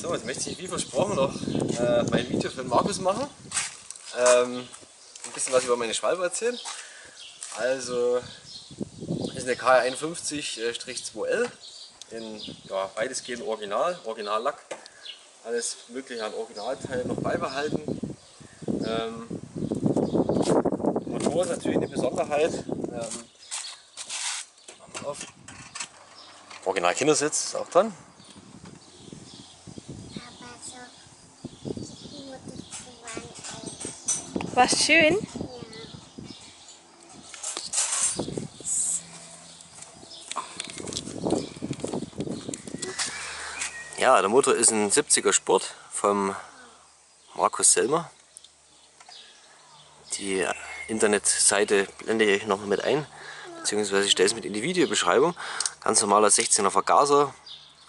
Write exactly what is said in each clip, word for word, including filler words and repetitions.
So, jetzt möchte ich wie versprochen noch äh, mein Video für den Markus machen. Ähm, ein bisschen was über meine Schwalbe erzählen. Also, das ist eine K R einundfünfzig zwei L in ja, weitestgehend Original, Originallack. Alles Mögliche an Originalteilen noch beibehalten. Ähm, Motor ist natürlich eine Besonderheit. Ähm, auf. Original Kindersitz ist auch dran. War schön. Ja, der Motor ist ein siebziger Sport vom Markus Selmer. Die Internetseite blende ich noch mit ein, beziehungsweise stelle es mit in die Videobeschreibung. Ganz normaler sechzehner Vergaser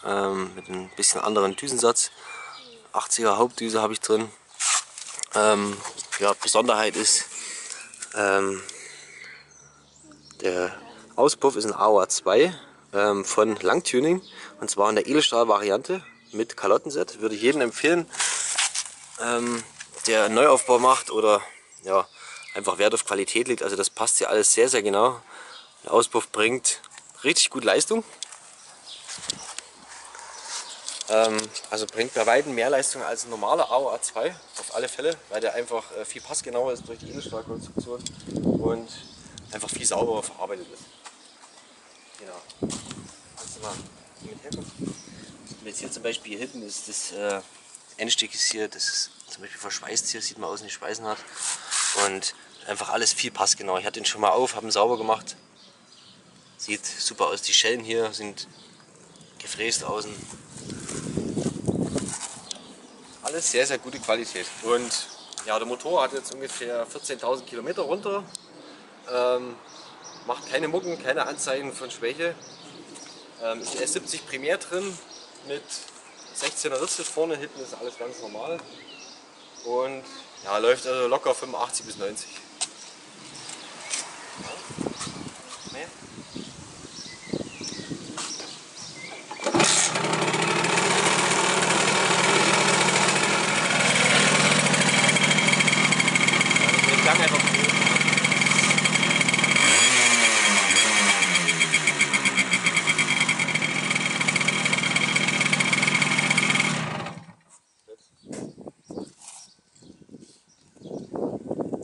ähm, mit ein bisschen anderen Düsensatz. achtziger Hauptdüse habe ich drin. Ähm, ja, Besonderheit ist, ähm, der Auspuff ist ein A O A zwei ähm, von Langtuning, und zwar in der Edelstahl-Variante mit Kalottenset. Würde ich jedem empfehlen, ähm, der einen Neuaufbau macht oder ja, einfach Wert auf Qualität legt. Also das passt hier alles sehr, sehr genau. Der Auspuff bringt richtig gut Leistung. Also bringt bei Weitem mehr Leistung als ein normaler A O A zwei, auf alle Fälle, weil der einfach viel passgenauer ist durch die Edelstahlkonstruktion und einfach viel sauberer verarbeitet ist. Genau. Kannst du mal mit herkommen? Jetzt hier zum Beispiel, hier hinten ist das äh, Endstück ist hier, das ist zum Beispiel verschweißt hier, sieht man aus, nicht Schweißen hat. Und einfach alles viel passgenau. Ich hatte ihn schon mal auf, habe ihn sauber gemacht. Sieht super aus. Die Schellen hier sind gefräst außen. Alles sehr, sehr gute Qualität. Und ja, der Motor hat jetzt ungefähr vierzehntausend Kilometer runter, ähm, macht keine Mucken, keine Anzeichen von Schwäche. Ähm, ist ein S siebzig primär drin mit sechzehner Ritzel vorne, hinten ist alles ganz normal. Und ja, läuft also locker fünfundachtzig bis neunzig.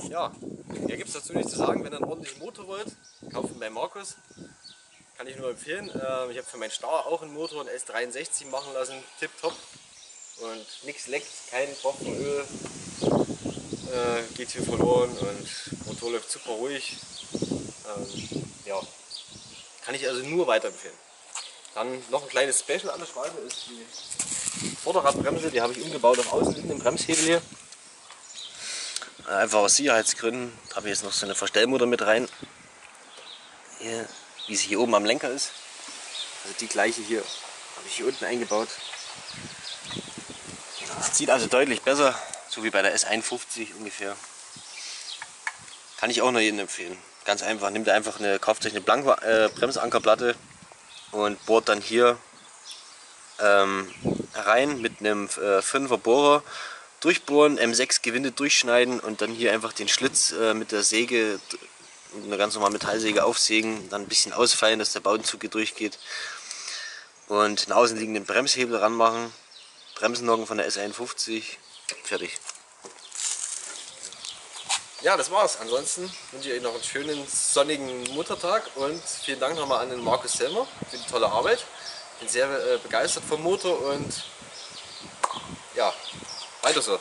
Ja, mehr gibt es dazu nicht zu sagen. Wenn ihr einen ordentlichen Motor wollt, kauft ihn bei Markus. Kann ich nur empfehlen. Ich habe für meinen Star auch einen Motor, einen S dreiundsechzig machen lassen, tipptopp. Und nichts leckt, kein Tropfen Öl äh, geht hier verloren und Motor läuft super ruhig. Ähm, ja, kann ich also nur weiterempfehlen. Dann noch ein kleines Special an der Schwalbe ist die Vorderradbremse. Die habe ich umgebaut auf außen hinten im Bremshebel hier. Einfach aus Sicherheitsgründen habe ich jetzt noch so eine Verstellmutter mit rein, hier, wie sie hier oben am Lenker ist. Also die gleiche hier habe ich hier unten eingebaut. Zieht also deutlich besser, so wie bei der S einundfünfzig ungefähr. Kann ich auch nur jedem empfehlen. Ganz einfach, nehmt einfach eine, kauft euch eine blanke äh, Bremsankerplatte und bohrt dann hier ähm, rein mit einem äh, fünfer Bohrer. Durchbohren, M sechs Gewinde durchschneiden und dann hier einfach den Schlitz äh, mit der Säge, mit einer ganz normalen Metallsäge aufsägen, dann ein bisschen ausfeilen, dass der Bowdenzug hier durchgeht. Und einen außenliegenden Bremshebel ranmachen, Bremsennocken von der S einundfünfzig, fertig. Ja, das war's. Ansonsten wünsche ich euch noch einen schönen sonnigen Muttertag und vielen Dank nochmal an den Markus Selmer für die tolle Arbeit. Bin sehr äh, begeistert vom Motor und ja. Weiter so.